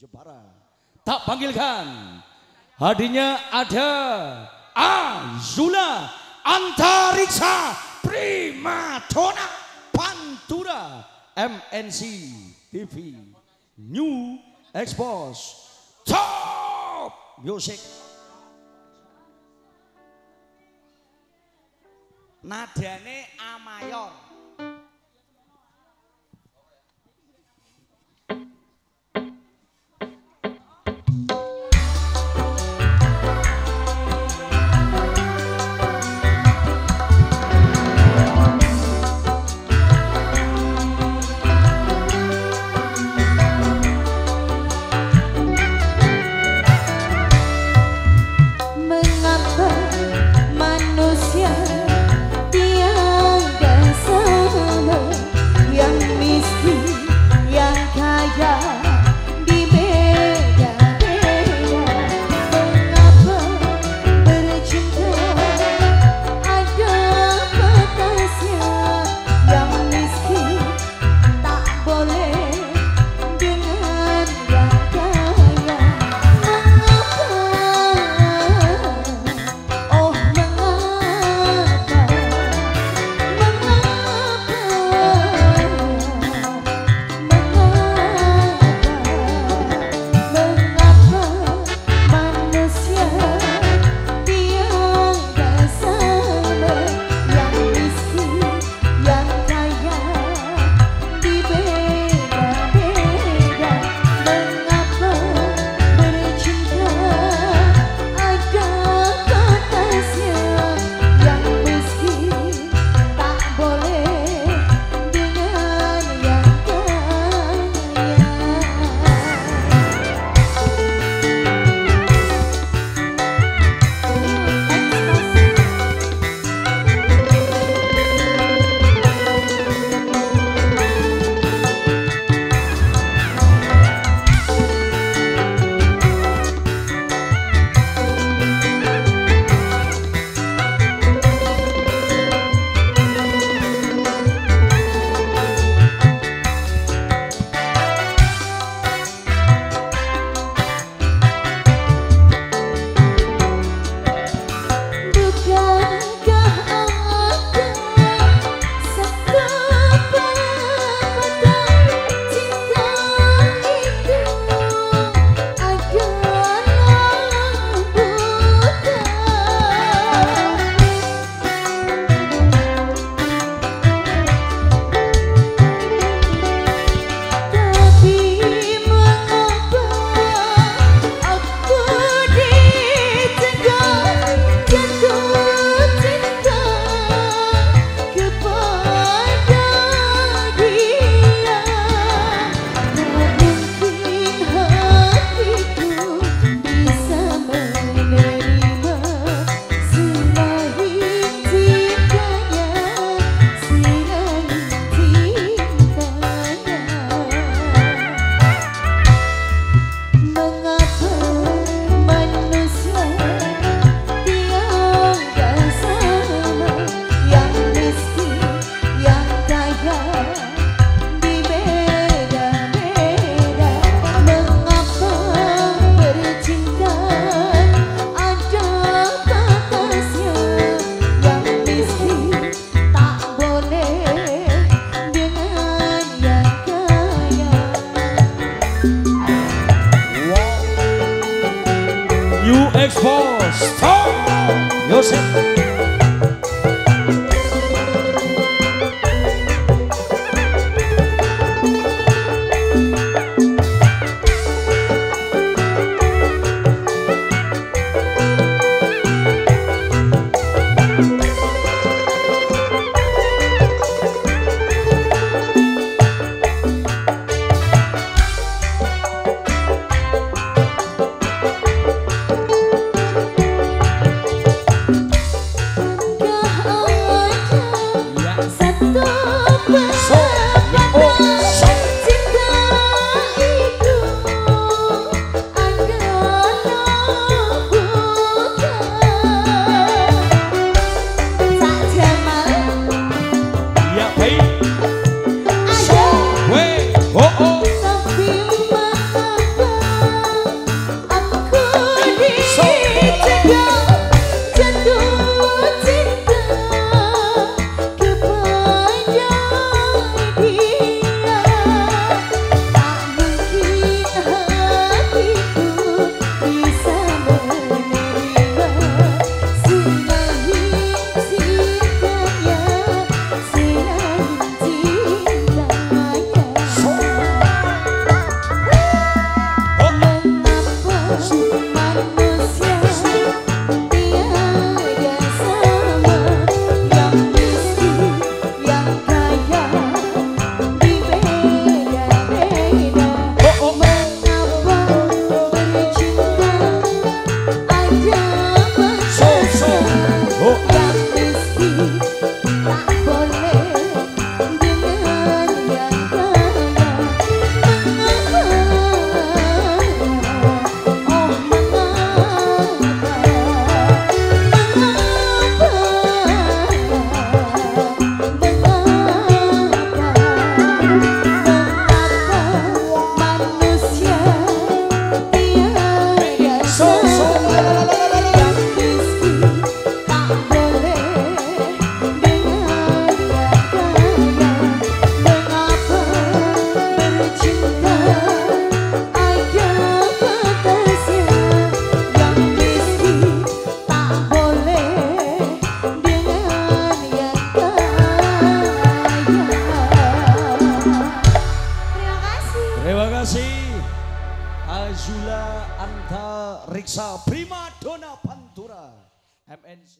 Jepara. Tak panggilkan. Hadinya ada Ayula Antariksa, Primadona Pantura, MNC TV, New EXPOZZ, Top Music. Nadane Amayo. EXPOZZ, Joseph. Antariksa, Primadona Pantura, MNC.